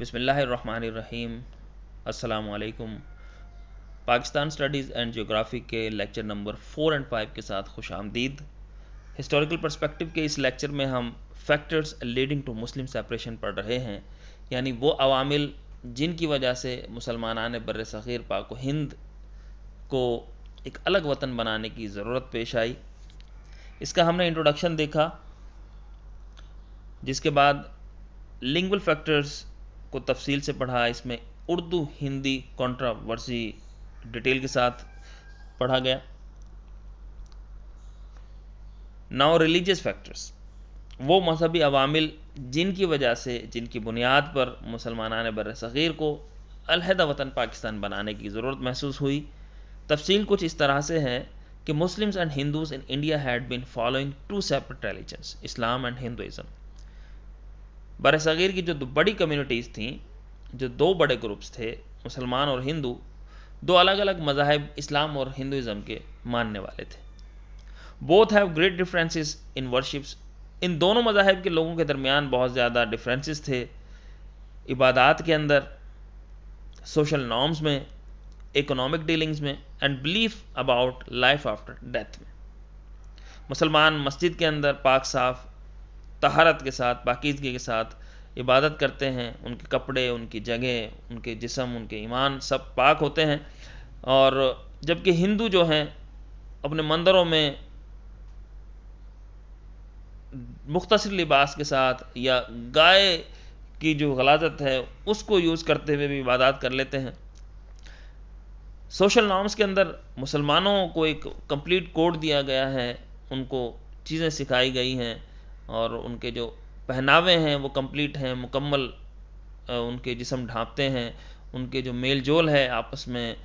बिस्मिल्लाहिर्रहमानिर्रहीम। अस्सलामुअलैकुम। Pakistan studies and geography के लेक्चर नंबर 4 और 5 के साथ खुश आमदीद। हिस्टोरिकल पर्सपेक्टिव के इस लेक्चर में हम factors leading to Muslim separation पढ़ रहे हैं, यानी वो अवामिल जिनकी वजह से मुसलमानान बर्र सग़ीर पाक हिंद को एक अलग वतन बनाने की ज़रूरत पेश आई। इसका हमने इंट्रोडक्शन देखा, जिसके बाद लिंगुअल फैक्टर्स को तफसील से पढ़ा। इसमें उर्दू हिंदी कंट्रावर्सी डिटेल के साथ पढ़ा गया। नाउ रिलीजियस फैक्टर्स, वो मजहबी अवामिल जिनकी वजह से, जिनकी बुनियाद पर मुसलमानान बर्र सग़ीर को अलहदा वतन पाकिस्तान बनाने की ज़रूरत महसूस हुई। तफसील कुछ इस तरह से है कि Muslims and Hindus in India had been following 2 separate religions, Islam and Hinduism. बर्र सग़ीर की जो बड़ी कम्युनिटीज़ थीं, जो 2 बड़े ग्रुप्स थे, मुसलमान और हिंदू, 2 अलग अलग मज़ाहिब इस्लाम और हिंदुज़म के मानने वाले थे। Both have great differences in worships. इन दोनों मज़ाहिब के लोगों के दरमियान बहुत ज़्यादा डिफरेंसेस थे, इबादात के अंदर, सोशल नॉर्म्स में, इकोनॉमिक डीलिंग्स में and belief about life after death में। मुसलमान मस्जिद के अंदर पाक साफ तहारत के साथ, पाकीज़गी के साथ इबादत करते हैं। उनके कपड़े, उनकी जगह, उनके जिस्म, उनके ईमान सब पाक होते हैं। और जबकि हिंदू जो हैं अपने मंदिरों में मुख्तसर लिबास के साथ या गाय की जो गलाजत है उसको यूज़ करते हुए भी इबादत कर लेते हैं। सोशल नॉर्म्स के अंदर मुसलमानों को एक कंप्लीट कोड दिया गया है, उनको चीज़ें सिखाई गई हैं और उनके जो पहनावे हैं वो कंप्लीट हैं, मुकम्मल उनके जिस्म ढांपते हैं। उनके जो मेल जोल है आपस में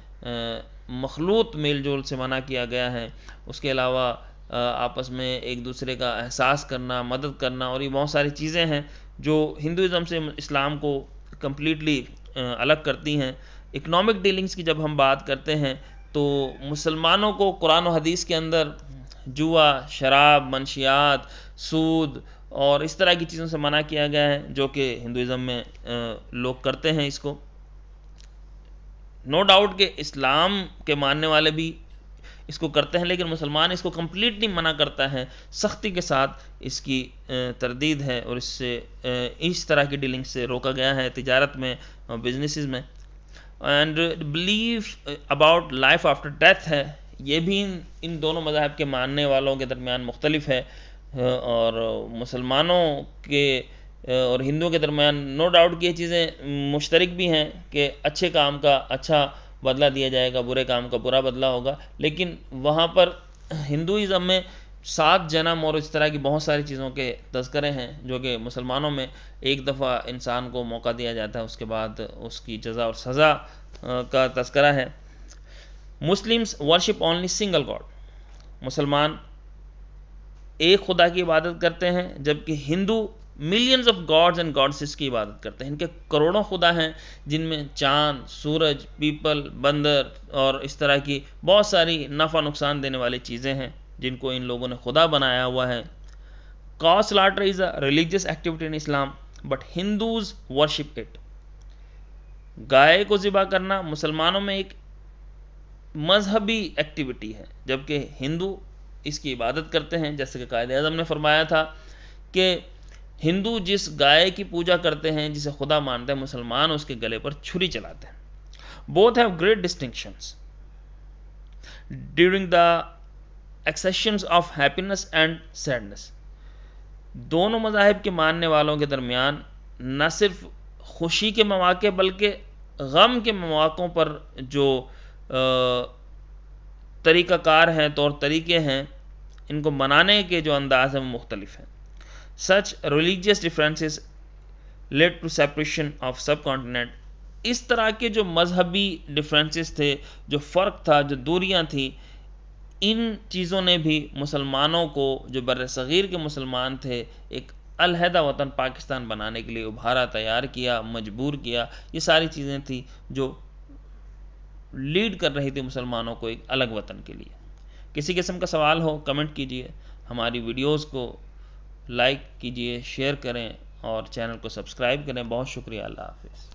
मखलूत मेल जोल से मना किया गया है। उसके अलावा आपस में एक दूसरे का एहसास करना, मदद करना और ये बहुत सारी चीज़ें हैं जो हिंदुज़म से इस्लाम को कम्प्लीटली अलग करती हैं। इकनॉमिक डीलिंग्स की जब हम बात करते हैं तो मुसलमानों को कुरान और हदीस के अंदर जुआ, शराब, मनशियात, सूद और इस तरह की चीज़ों से मना किया गया है, जो कि हिंदुज़म में लोग करते हैं इसको। नो डाउट के इस्लाम के मानने वाले भी इसको करते हैं, लेकिन मुसलमान इसको कम्प्लीटली मना करता है। सख्ती के साथ इसकी तरदीद है और इससे इस तरह की डीलिंग से रोका गया है तिजारत में और बिजनेसिस में। And belief about life after death है, ये भी इन दोनों मज़ाहब के मानने वालों के दरमियान मुख्तलिफ है। और मुसलमानों के और हिंदुओं के दरमियान नो डाउट की ये चीज़ें मुश्तरक भी हैं कि अच्छे काम का अच्छा बदला दिया जाएगा, बुरे काम का बुरा बदला होगा। लेकिन वहाँ पर हिंदुज़म में 7 जन्म और इस तरह की बहुत सारी चीज़ों के तस्करे हैं, जो कि मुसलमानों में एक दफ़ा इंसान को मौका दिया जाता है, उसके बाद उसकी जज़ा और सज़ा का तस्करा है। Muslims worship only single God, मुसलमान एक खुदा की इबादत करते हैं, जबकि Hindu millions of gods and goddesses की इबादत करते हैं। इनके करोड़ों खुदा हैं, जिनमें चांद, सूरज, पीपल, बंदर और इस तरह की बहुत सारी नफ़ा नुकसान देने वाली चीज़ें हैं जिनको इन लोगों ने खुदा बनाया हुआ है। Cow slaughter is a religious activity in Islam but Hindus worship it. गाय को ज़िबा करना मुसलमानों में एक मजहबी एक्टिविटी है, जबकि हिंदू इसकी इबादत करते हैं। जैसे कि कायदे आज़म ने फरमाया था कि हिंदू जिस गाय की पूजा करते हैं, जिसे खुदा मानते हैं, मुसलमान उसके गले पर छुरी चलाते हैं। Both have great distinctions during the occasions of happiness and sadness. दोनों मज़ाहिब के मानने वालों के दरमियान न सिर्फ खुशी के मौक़े बल्कि गम के मौक़ों पर जो तरीक़ाकार हैं, तौर तरीक़े हैं, इनको मनाने के जो अंदाज़ हैं वो मुख्तलिफ हैं। Such religious differences led to separation of subcontinent. इस तरह के जो मजहबी डिफरेंसेस थे, जो फ़र्क था, जो दूरियाँ थीं, इन चीज़ों ने भी मुसलमानों को, जो बर्र सग़ीर के मुसलमान थे, एक अलहदा वतन पाकिस्तान बनाने के लिए उभारा, तैयार किया, मजबूर किया। ये सारी चीज़ें थीं जो लीड कर रही थी मुसलमानों को एक अलग वतन के लिए। किसी किस्म का सवाल हो कमेंट कीजिए, हमारी वीडियोस को लाइक कीजिए, शेयर करें और चैनल को सब्सक्राइब करें। बहुत शुक्रिया, अल्लाह हाफिज़।